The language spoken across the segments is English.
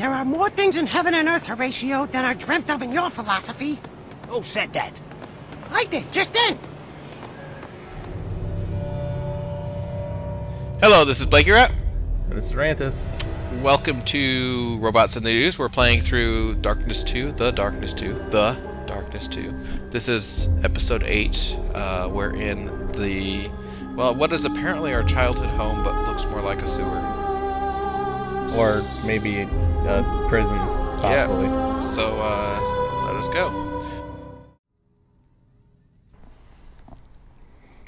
There are more things in heaven and earth, Horatio, than are dreamt of in your philosophy. Who said that? I did, just then. Hello, this is BlakeyRat. And this is Rantis. Welcome to Robots in the News. We're playing through Darkness 2, The Darkness 2, The Darkness 2. This is episode 8, we're in the, well, what is apparently our childhood home, but looks more like a sewer. Or maybe a prison, possibly. Yeah. So, let us go.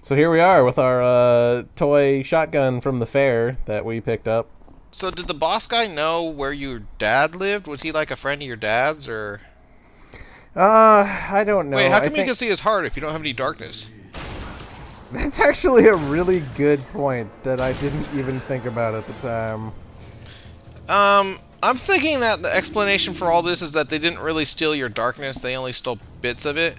So here we are with our toy shotgun from the fair that we picked up. So did the boss guy know where your dad lived? Was he like a friend of your dad's, or? I don't know. Wait, how come you can see his heart if you don't have any darkness? That's actually a really good point that I didn't even think about at the time. I'm thinking that the explanation for all this is that they didn't really steal your darkness. They only stole bits of it.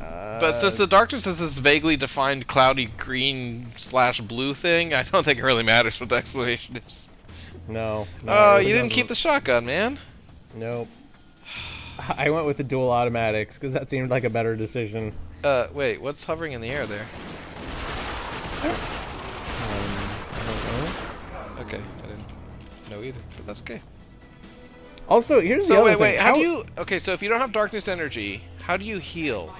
But since the darkness is this vaguely defined cloudy green / blue thing, I don't think it really matters what the explanation is. No. Oh, you didn't keep the shotgun, man. Nope. I went with the dual automatics because that seemed like a better decision. Wait, what's hovering in the air there? I don't know. Okay, I didn't know either, but that's okay. Also, here's the other thing. Wait, how do you? Okay, so if you don't have darkness energy, how do you heal?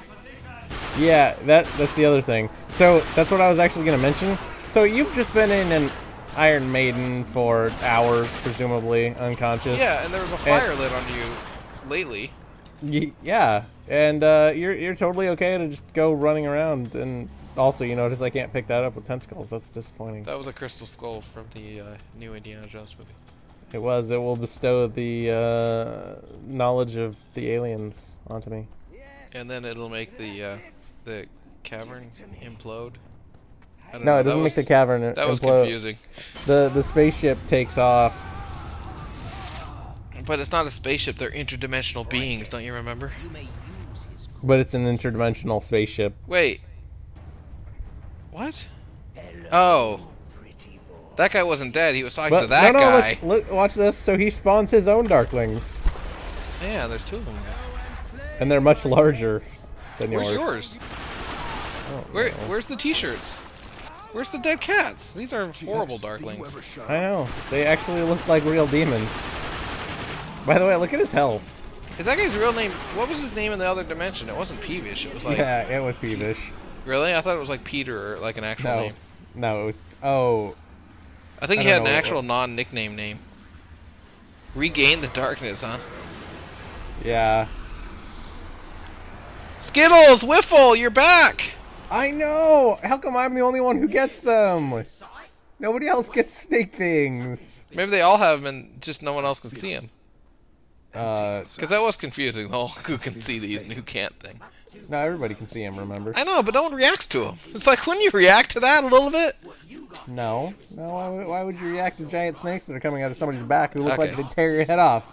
Yeah, that's the other thing. So that's what I was actually going to mention. So you've just been in an Iron Maiden for hours, presumably unconscious. Yeah, and there was a fire lit on you lately. Yeah, and you're totally okay to just go running around. And also, you notice I can't pick that up with tentacles. That's disappointing. That was a crystal skull from the new Indiana Jones movie. It was. It will bestow the knowledge of the aliens onto me. And then it'll make the cavern implode. No, it doesn't make the cavern implode. That was confusing. The spaceship takes off. But it's not a spaceship. They're interdimensional beings. Don't you remember? But it's an interdimensional spaceship. Wait. What? Oh. That guy wasn't dead. He was talking to that guy. Look, watch this. So he spawns his own Darklings. Yeah, there's two of them. And they're much larger than yours. Where's yours? Where's the t-shirts? Where's the dead cats? These are horrible Darklings. I know. They actually look like real demons. By the way, look at his health. Is that guy's real name? What was his name in the other dimension? It wasn't Peevish. It was like... Yeah, it was Peevish. Really? I thought it was like Peter or like an actual name. No, it was... Oh. I think he had an actual non-nickname name. Regain the darkness, huh? Yeah. Skittles, Wiffle, you're back! I know! How come I'm the only one who gets them? Nobody else gets snake things. Maybe they all have them and just no one else can see them. Because that was confusing, the whole who can see these and who can't thing. No, everybody can see them, remember? I know, but no one reacts to them. It's like, wouldn't you react to that a little bit? No. No, why would you react to giant snakes that are coming out of somebody's back who look like they'd tear your head off?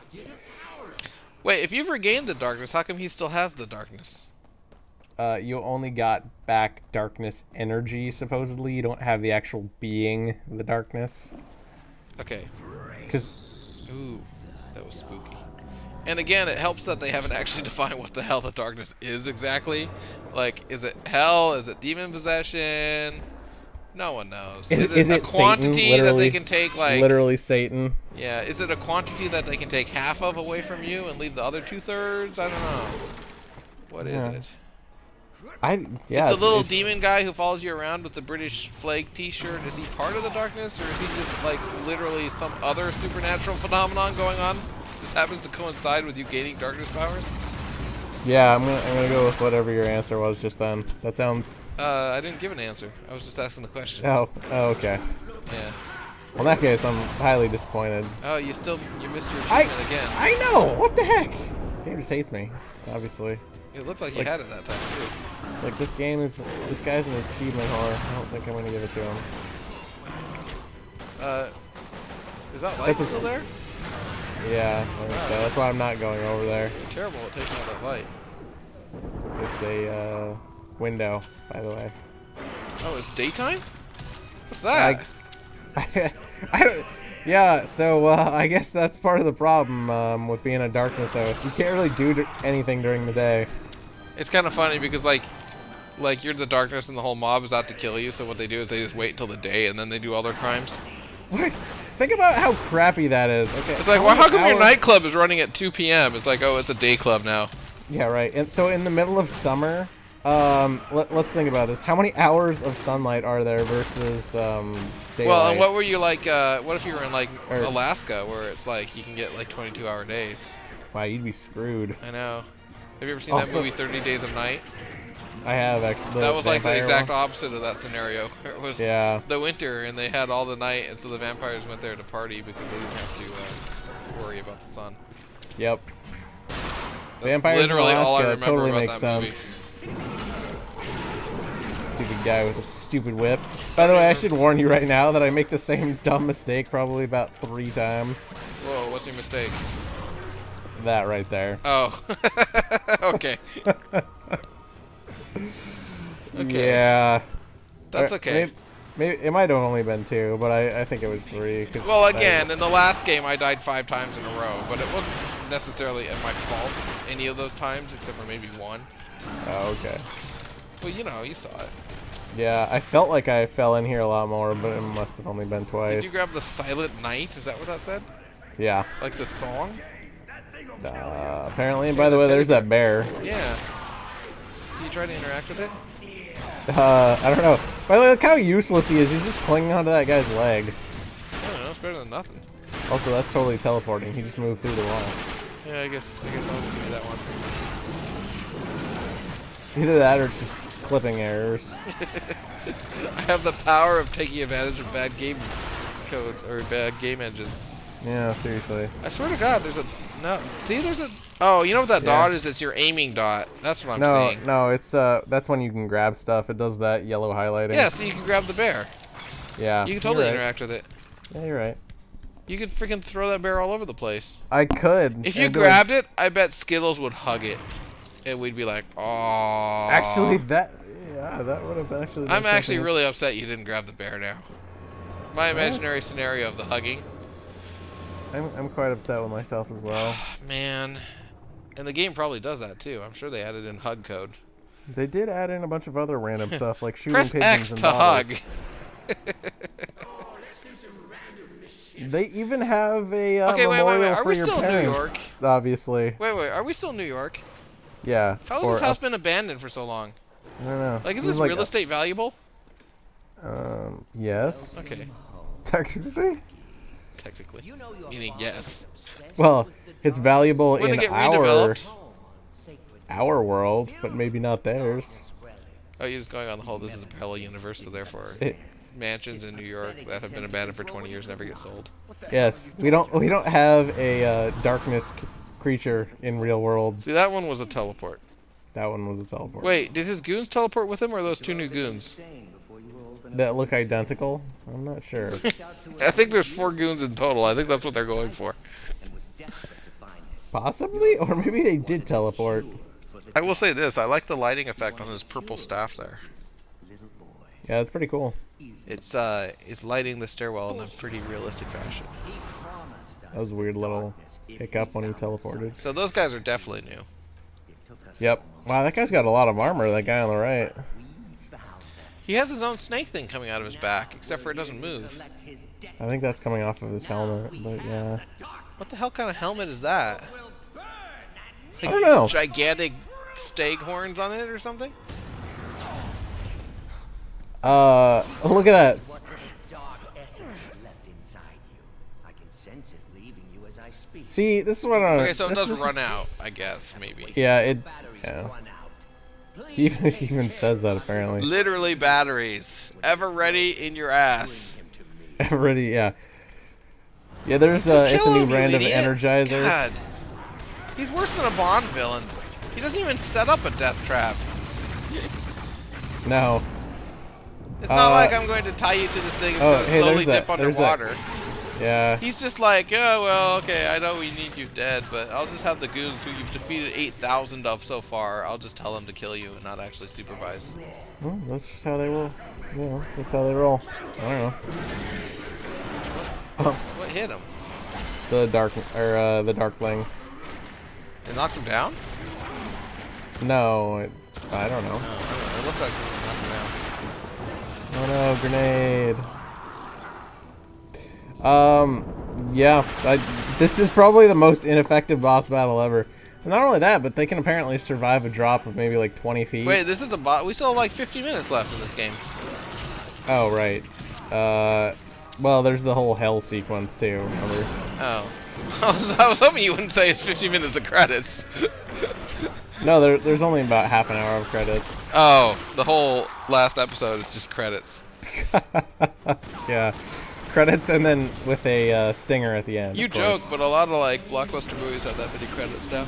Wait, if you've regained the darkness, how come he still has the darkness? You only got back darkness energy, supposedly. You don't have the actual being, the darkness. Okay. Because... Ooh, that was spooky. And again, it helps that they haven't actually defined what the hell the darkness is exactly. Like, is it hell? Is it demon possession? No one knows. Is it a quantity that they can take, like... Literally Satan. Yeah, is it a quantity that they can take half of away from you and leave the other 2/3? I don't know. What is it? Yeah, it's a little demon guy who follows you around with the British flag t-shirt. Is he part of the darkness, or is he just, like, literally some other supernatural phenomenon going on? This happens to coincide with you gaining darkness powers? Yeah, I'm gonna go with whatever your answer was just then. That sounds... I didn't give an answer. I was just asking the question. Oh, okay. Yeah. Well, in that case, I'm highly disappointed. Oh, you missed your achievement again. I know! What the heck? The game just hates me, obviously. It looked like you had it that time, too. It's like this guy's an achievement whore. I don't think I'm gonna give it to him. Is that light still there? Yeah, I think so. That's why I'm not going over there. You're terrible at taking out that light. It's a window, by the way. Oh, it's daytime? What's that? I don't, Yeah, so I guess that's part of the problem with being a Darkness host. You can't really do anything during the day. It's kind of funny because like you're the Darkness and the whole mob is out to kill you, so what they do is they just wait until the day and then they do all their crimes. What? Think about how crappy that is. Okay. It's like, well, how come your nightclub is running at 2 p.m.? It's like, oh, it's a day club now. Yeah, right. And so in the middle of summer, let's think about this. How many hours of sunlight are there versus daylight? Well, and what were you like? What if you were in like Alaska, where it's like you can get like 22-hour days? Wow, you'd be screwed. I know. Have you ever seen that movie 30 Days of Night? I have, actually. That was like the exact opposite of that scenario. It was the winter, and they had all the night, and so the vampires went there to party because they didn't have to worry about the sun. Yep. That's vampires in Alaska totally makes sense. Stupid guy with a stupid whip. By the way, I should warn you right now that I make the same dumb mistake probably about 3 times. Whoa, what's your mistake? That right there. Oh. Okay. Okay. Yeah. That's okay. Maybe it might have only been 2, but I think it was 3. Well, again, in the last game, I died 5 times in a row, but it wasn't necessarily at my fault any of those times, except for maybe 1. Oh, okay. Well, you know, you saw it. Yeah, I felt like I fell in here a lot more, but it must have only been twice. Did you grab the Silent Night? Is that what that said? Yeah. Like the song? Apparently. And by the way, there's that bear. Yeah. Did you try to interact with it? I don't know. By the way, look how useless he is. He's just clinging onto that guy's leg. I don't know. It's better than nothing. Also, that's totally teleporting. He just moved through the wall. Yeah, I guess I'll give you that one. Either that or it's just clipping errors. I have the power of taking advantage of bad game codes or bad game engines. Yeah, seriously. I swear to God, there's a... No, see, there's a... Oh, you know what that dot is? It's your aiming dot. That's what I'm saying. No, it's that's when you can grab stuff. It does that yellow highlighting. Yeah, so you can grab the bear. Yeah. You can totally interact with it. Yeah, you're right. You could freaking throw that bear all over the place. I could. If you grabbed it, I bet Skittles would hug it, and we'd be like, "Aww." Actually, that would have actually. I'm actually really upset you didn't grab the bear now. My imaginary scenario of the hugging. I'm quite upset with myself as well. Man. And the game probably does that too. I'm sure they added in HUD code. They did add in a bunch of other random stuff like shooting pigeons and dogs. Press X to hug. They even have a memorial for your parents. Okay, wait, wait, wait. Are we still in New York? Obviously. Wait, wait. Are we still in New York? Yeah. How has this house been abandoned for so long? I don't know. Like, is this real estate valuable? Yes. Okay. Technically. Technically, meaning yes. Well, it's valuable in our world, but maybe not theirs. Oh, you're just going on the whole. This is a parallel universe, so therefore, mansions in New York that have been abandoned for 20 years never get sold. Yes, we don't have a Darkness creature in real world. See, that one was a teleport. That one was a teleport. Wait, did his goons teleport with him, or are those 2 new goons? That look identical? I'm not sure. I think there's 4 goons in total. I think that's what they're going for. Possibly? Or maybe they did teleport. I will say this. I like the lighting effect on his purple staff there. Yeah, that's pretty cool. It's lighting the stairwell in a pretty realistic fashion. That was a weird little hiccup when he teleported. So those guys are definitely new. Yep. Wow, that guy's got a lot of armor, that guy on the right. He has his own snake thing coming out of his back, except for it doesn't move. I think that's coming off of his helmet, but yeah. What the hell kind of helmet is that? Like, I don't know. Gigantic stag horns on it or something? Look at that. See, this is what I... Okay, so it doesn't run out, I guess, maybe. Yeah, it... Yeah. He even says that, apparently. Literally batteries. Ever ready in your ass. Ever ready, yeah. Yeah, there's it's a new brand of Energizer. God. He's worse than a Bond villain. He doesn't even set up a death trap. No. It's not like I'm going to tie you to this thing and slowly dip underwater. Yeah. He's just like, oh, well, okay, I know we need you dead, but I'll just have the goons who you've defeated 8,000 of so far, I'll just tell them to kill you and not actually supervise. Well, that's just how they roll. Yeah, that's how they roll. I don't know. What? hit him? The Darkling. It knocked him down? No, I don't know. No, it looked like something knocked him down. Oh no, grenade. Yeah, this is probably the most ineffective boss battle ever. And not only that, but they can apparently survive a drop of maybe like 20 feet. Wait, this is a bot. We still have like 50 minutes left in this game. Oh, right. Well, there's the whole hell sequence too, remember? Oh. I was hoping you wouldn't say it's 50 minutes of credits. No, there's only about half an hour of credits. Oh, the whole last episode is just credits. Yeah. Credits and then with a stinger at the end. You joke, but a lot of like blockbuster movies have that many credits now.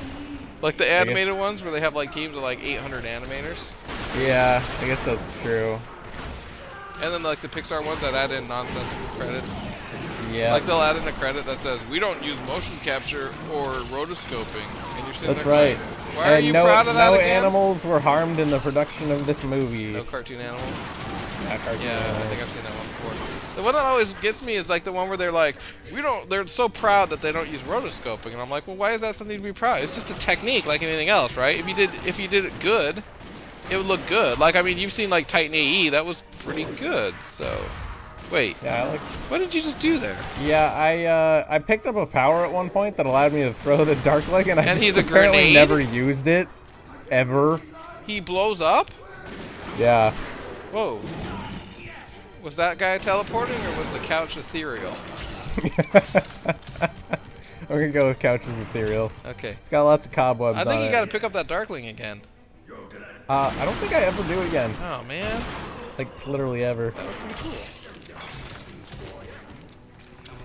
Like the animated ones where they have like teams of like 800 animators. Yeah, I guess that's true. And then like the Pixar ones that add in nonsensical credits. Yeah. Like they'll add in a credit that says we don't use motion capture or rotoscoping. And you're sitting there, right. Why are you proud of that again? No animals were harmed in the production of this movie. No cartoon animals. Not cartoon animals. I think I've seen that one before. The one that always gets me is like the one where they're like, we don't, they're so proud that they don't use rotoscoping, and I'm like, well, why is that something to be proud? It's just a technique like anything else, right? If you did it good, it would look good. Like, I mean, you've seen like Titan AE, that was pretty good. So, wait, yeah, what did you just do there? Yeah, I picked up a power at one point that allowed me to throw the Darkling, and I just apparently never used it, ever. He blows up? Yeah. Whoa. Was that guy teleporting, or was the couch ethereal? I'm gonna go with couch is ethereal. Okay. It's got lots of cobwebs. I think you gotta pick up that Darkling again. I don't think I ever do it again. Oh man. Like literally ever. That was pretty cool.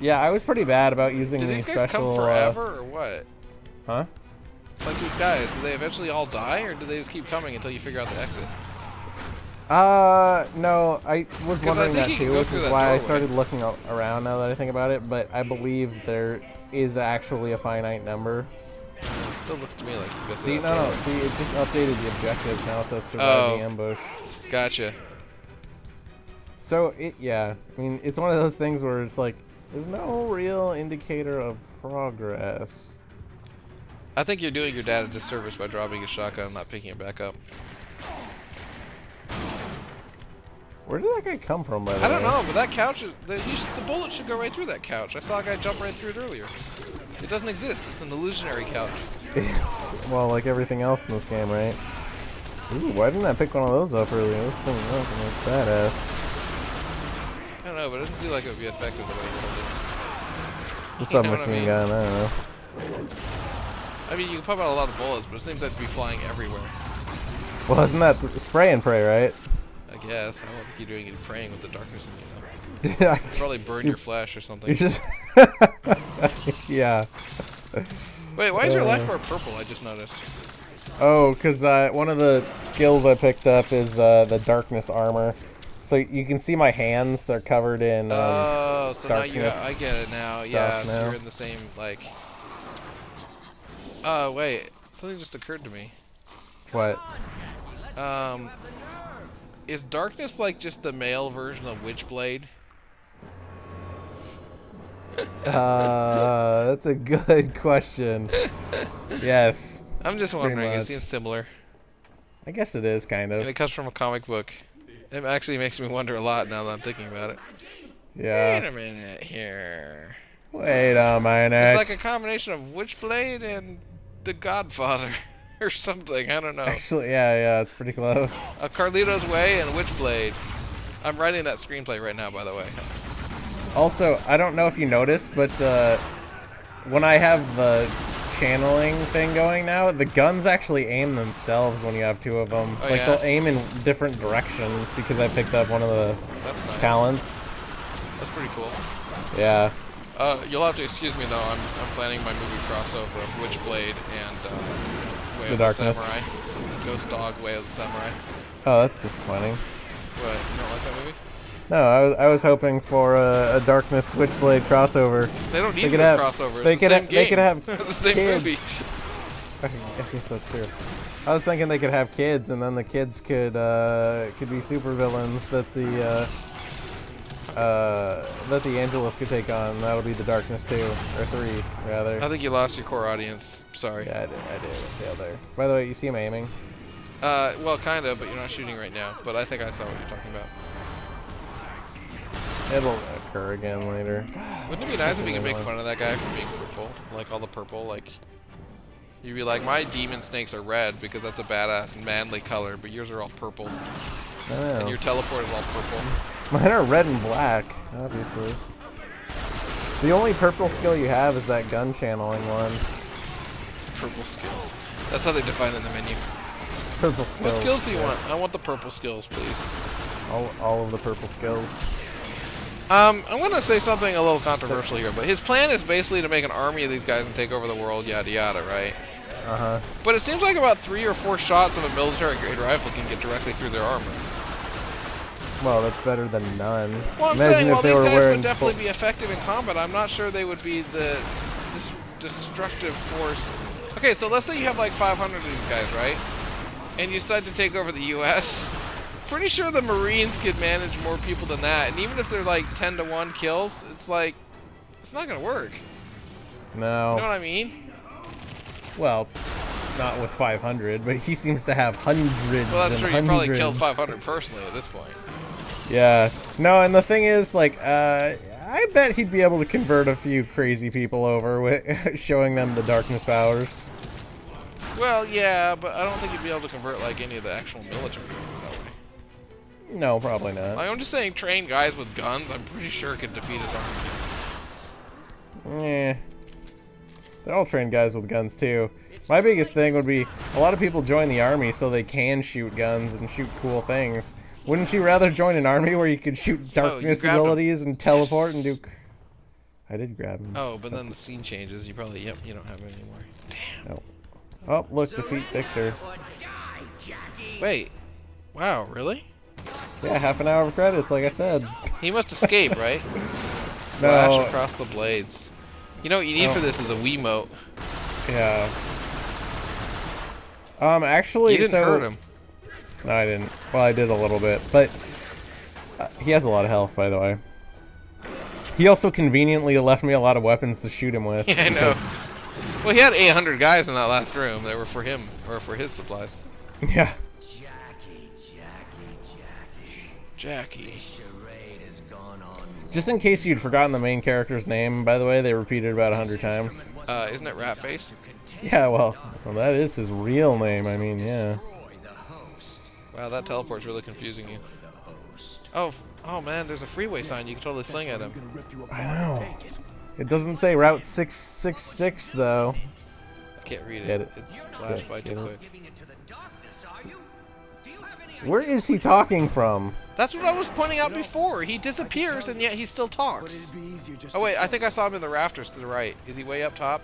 Yeah, I was pretty bad about using the special. Did these guys come forever or what? Huh? Like these guys, do they eventually all die, or do they just keep coming until you figure out the exit? No, I was wondering that too, which is why I started looking around now that I think about it, but I believe there is actually a finite number. It still looks to me like you could see, no, see, it just updated the objectives, now it says survive the ambush. Gotcha. So, yeah, I mean, it's one of those things where it's like, there's no real indicator of progress. I think you're doing your dad a disservice by dropping your shotgun and not picking it back up. Where did that guy come from, by the way? I don't know, but that couch, the bullet should go right through that couch. I saw a guy jump right through it earlier. It doesn't exist. It's an illusionary couch. It's, well, like everything else in this game, right? Ooh, why didn't I pick one of those up earlier? This thing is badass. I don't know, but it doesn't seem like it would be effective the way you did it. It's a submachine gun, I don't know. I mean, you can pop out a lot of bullets, but it seems like to be flying everywhere. Well, isn't that spray and pray, right? Yes, I don't think you're doing any praying with the darkness in you. You'd probably burn your flesh or something. You're just yeah. Wait, why is your life bar purple? I just noticed. Oh, because one of the skills I picked up is the darkness armor. So you can see my hands; they're covered in oh, so darkness. Now I get it now. Yeah, so you're in the same like. Wait, something just occurred to me. What? Is darkness like just the male version of Witchblade? That's a good question. Yes. I'm just wondering. It seems similar. I guess it is kind of. And it comes from a comic book. It actually makes me wonder a lot now that I'm thinking about it. Yeah. Wait a minute here. Wait a minute. It's like a combination of Witchblade and The Godfather. Or something, I don't know. Actually, yeah, it's pretty close. A Carlito's Way and Witchblade. I'm writing that screenplay right now, by the way. Also, I don't know if you noticed, but when I have the channeling thing going now, the guns actually aim themselves when you have two of them. Oh, like, they'll aim in different directions because I picked up one of the talents. That's pretty cool. Yeah. You'll have to excuse me, though. I'm planning my movie crossover of Witchblade and... Way of the Samurai. Ghost Dog, Way of the Samurai. Oh, that's disappointing. What? You don't like that movie? No, I was hoping for a Darkness Witchblade crossover. They don't need a crossover. They could have the same kids. Movie. I guess that's true. I was thinking they could have kids, and then the kids could be supervillains that the that the Angelus could take on. That would be The Darkness 2, or 3, rather. I think you lost your core audience. Sorry. Yeah, I did. I failed there. By the way, you see him aiming? Well, kind of, but you're not shooting right now. But I think I saw what you're talking about. It'll occur again later. Wouldn't it be nice if we could make fun of that guy for being purple? Like, all the purple, like... You'd be like, my demon snakes are red because that's a badass, manly color, but yours are all purple. I know. And your teleport is all purple. Mine are red and black, obviously. The only purple skill you have is that gun channeling one. Purple skill. That's how they define it in the menu. Purple skills. What skills do you want? I want the purple skills, please. All of the purple skills. I'm going to say something a little controversial here, but his plan is basically to make an army of these guys and take over the world, yada yada, right? Uh-huh. But it seems like about 3 or 4 shots of a military-grade rifle can get directly through their armor. Well, that's better than none. Well, I'm saying, while these guys would definitely be effective in combat, I'm not sure they would be the destructive force. Okay, so let's say you have like 500 of these guys, right? And you decide to take over the U.S., pretty sure the Marines could manage more people than that, and even if they're like 10-to-1 kills, it's like it's not gonna work. No. You know what I mean? Well, not with 500, but he seems to have hundreds. Well, that's true. You probably killed 500 personally at this point. Yeah. No, and the thing is, like, I bet he'd be able to convert a few crazy people over with showing them the darkness powers. Well, yeah, but I don't think he'd be able to convert like any of the actual military. No, probably not. Like, I'm just saying, trained guys with guns, I'm pretty sure could defeat his army. Yeah. They're all trained guys with guns, too. My biggest thing would be, a lot of people join the army so they can shoot guns and shoot cool things. Wouldn't you rather join an army where you could shoot darkness abilities and teleport and do... I did grab him. Oh, but then the scene changes. You probably... Yep, you don't have him anymore. Damn. Oh, look, defeat Victor. Wait. Wow, really? Yeah, half an hour of credits, like I said. He must escape, right? Slash across the blades. You know what you need for this is a Wiimote. Yeah. Actually, you didn't hurt him. No, I didn't. Well, I did a little bit, but he has a lot of health, by the way. He also conveniently left me a lot of weapons to shoot him with. Yeah, I know. Well, he had 800 guys in that last room that were for him or for his supplies. Yeah. Jackie. Just in case you'd forgotten the main character's name, by the way, they repeated it about 100 times. Isn't it Ratface? Yeah, well, that is his real name. I mean, yeah. Wow, that teleport's really confusing you. Oh man, there's a freeway sign. You can totally fling at him. I know. It doesn't say Route 666 though. I can't read it. It's flashed by too quick. Where is he talking from? That's what I was pointing out before. He disappears and yet he still talks. Oh wait, I think I saw him in the rafters to the right. Is he way up top?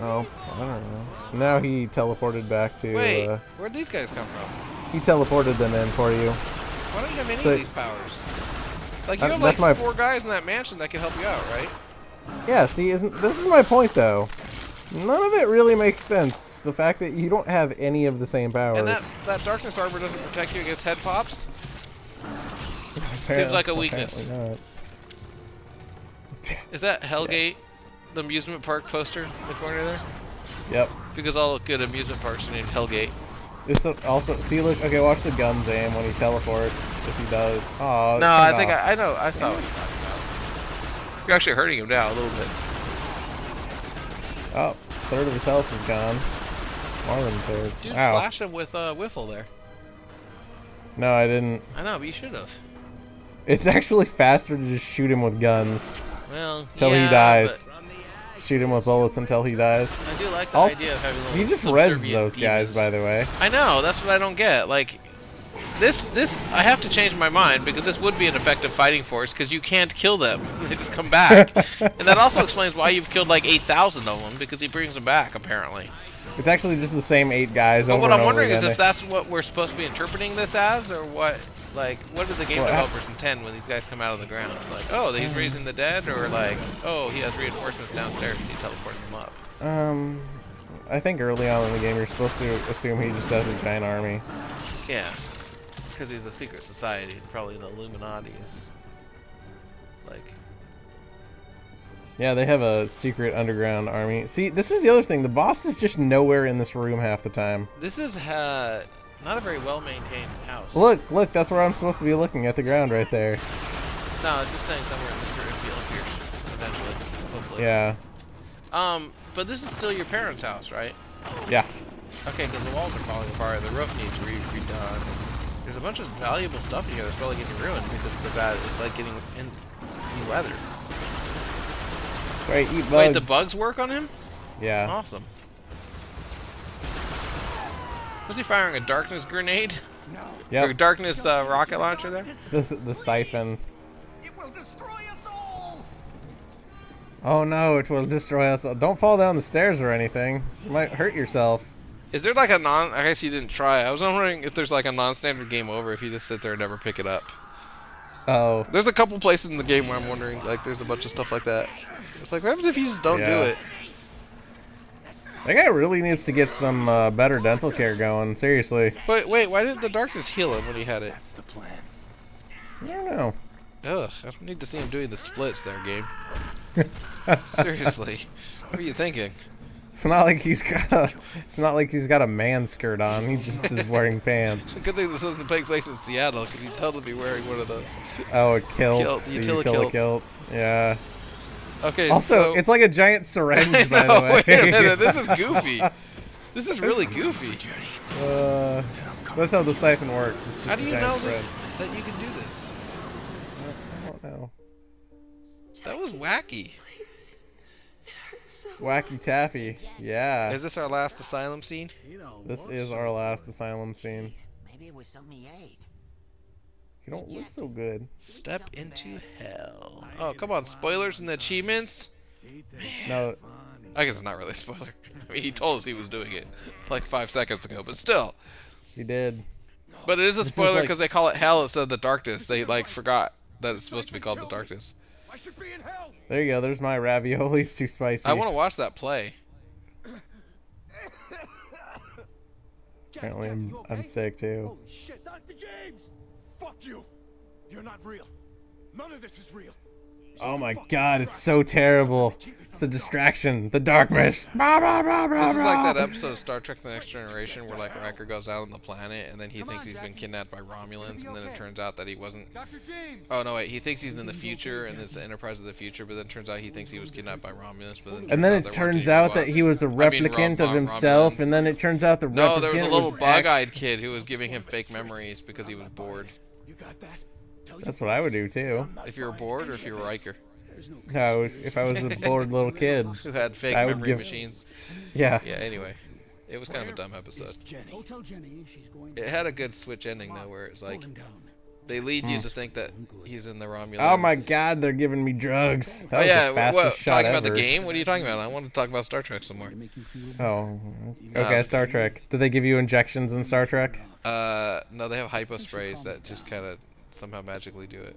Oh, I don't know. Now he teleported back to... Wait, where'd these guys come from? He teleported them in for you. Why don't you have any of these powers? Like, you have like 4 guys in that mansion that can help you out, right? Yeah, see, this is my point though. None of it really makes sense. The fact that you don't have any of the same powers. And that darkness armor doesn't protect you against head pops? Seems like a weakness. Is that Hellgate, the amusement park poster in the corner there? Yep. Because all good amusement parks are named Hellgate. This also, see, look, okay, watch the guns aim when he teleports, if he does. Oh, no, I think I know, I saw what you're talking about. You're actually hurting him now a little bit. Oh, 1/3 of his health is gone. More than 1/3. Dude, slash him with Wiffle there. No, I didn't. I know, but you should have. It's actually faster to just shoot him with guns. Well, he dies. Shoot him with bullets until he dies. I do like the idea of having. He just res those guys, by the way. I know. That's what I don't get. Like, this I have to change my mind because this would be an effective fighting force because you can't kill them. They just come back. And that also explains why you've killed like 8,000 of them, because he brings them back apparently. It's actually just the same 8 guys over and over again. But what I'm wondering is if that's what we're supposed to be interpreting this as, or what, like, what do the game developers intend when these guys come out of the ground? Like, oh, he's raising the dead, or like, oh, he has reinforcements downstairs and he teleported them up. I think early on in the game you're supposed to assume he just has a giant army. Yeah. Because he's a secret society, probably the Illuminati is. like. Yeah, they have a secret underground army. See, this is the other thing. The boss is just nowhere in this room half the time. This is not a very well-maintained house. Look, look, that's where I'm supposed to be looking, at the ground right there. No, I was just saying somewhere in this room you'll appear eventually, hopefully. Yeah. But this is still your parents' house, right? Yeah. Okay, because the walls are falling apart, the roof needs redone. There's a bunch of valuable stuff in here that's probably getting ruined because of the bad. It's like getting in weather. Right, eat bugs. Wait, the bugs work on him? Yeah. Awesome. Was he firing a darkness grenade? No. Yeah. Or a darkness rocket launcher there? This is the siphon. It will destroy us all. Oh no, it will destroy us all. Don't fall down the stairs or anything. You might hurt yourself. Is there like a non... I guess you didn't try. I was wondering if there's like a non-standard game over if you just sit there and never pick it up. Oh. There's a couple places in the game where I'm wondering, like, there's a bunch of stuff like that. It's like, what happens if you just don't do it? That guy really needs to get some better dental care going, seriously. But wait, why didn't the darkness heal him when he had it? That's the plan. I don't know. Ugh, I don't need to see him doing the splits there, game. Seriously. What are you thinking? It's not like he's got a man skirt on, he just is wearing pants. It's a good thing this doesn't take place in Seattle, because he'd totally be wearing one of those. Oh, a kilt. Utility kilt. Yeah. Okay, also, so, it's like a giant syringe, by the way. Wait a minute, this is goofy. This is really goofy. That's how the siphon works. It's just how do you know this, that you can do this? I don't know. That was wacky. Wacky taffy. Yeah. Is this our last asylum scene? This is our last asylum scene. Maybe it was something he ate. You don't look so good. Step into hell. Oh, come on. Spoilers and achievements? No. I guess it's not really a spoiler. I mean, he told us he was doing it like 5 seconds ago, but still. He did. But it is a spoiler because like, they call it hell instead of the darkness. They, like, forgot that it's supposed to be called the darkness. I should be in hell. There you go. There's my ravioli's too spicy. I want to watch that play. Apparently, I'm sick, too. Holy shit, Dr. James! Fuck you! You're not real. None of this is real. Oh my god, it's so terrible. It's a distraction. The darkness. Blah, blah, blah, blah, this is like that episode of Star Trek The Next Generation where like Riker goes out on the planet and then he thinks he's been kidnapped by Romulans and then it turns out that he wasn't. Oh no wait, he thinks he's in the future and it's the Enterprise of the future, but then it turns out he thinks he was kidnapped by Romulans, but then it turns out that he was a replicant of himself Romulans. And then it turns out the replicant was there was a little bug-eyed kid who was giving him fake memories because he was bored. You got that? That's what I would do too. If you were bored or if you were Riker? No, if I was a bored little kid. Who had fake memory machines. Yeah. Yeah, anyway. It was kind of a dumb episode. It had a good switch ending though where it's like, they lead you to think that he's in the Romulan. Oh my god, they're giving me drugs. That was the fastest shot ever. Talking about the game? What are you talking about? I want to talk about Star Trek some more. Oh. Okay, Star Trek. Do they give you injections in Star Trek? No, they have hypo sprays that just kind of somehow magically do it.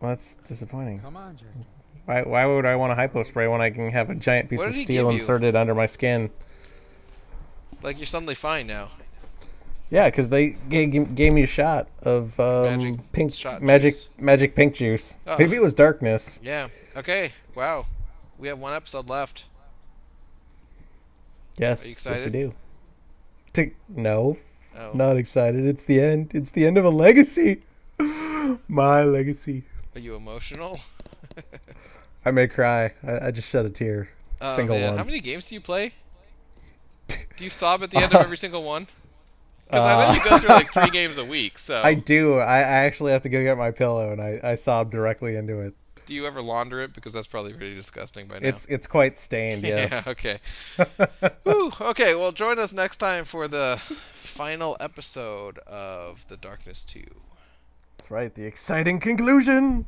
Well, that's disappointing. Come on, Jackie. Why would I want a hypo spray when I can have a giant piece of steel inserted under my skin? Like, you're suddenly fine now. Yeah, because they gave me a shot of magic pink juice. Oh. Maybe it was darkness. Yeah. Okay. Wow. We have one episode left. Yes. Are you excited? Yes, we do. No. Oh. Not excited. It's the end. It's the end of a legacy. My legacy. Are you emotional? I may cry. I just shed a tear. Single one. How many games do you play? Do you sob at the end of every single one? Because I bet you go through like 3 games a week. So I do. I actually have to go get my pillow, and I sob directly into it. Do you ever launder it? Because that's probably pretty disgusting by now. It's quite stained, yes. Yeah, okay. Whew, okay, well, join us next time for the final episode of The Darkness 2. That's right, the exciting conclusion!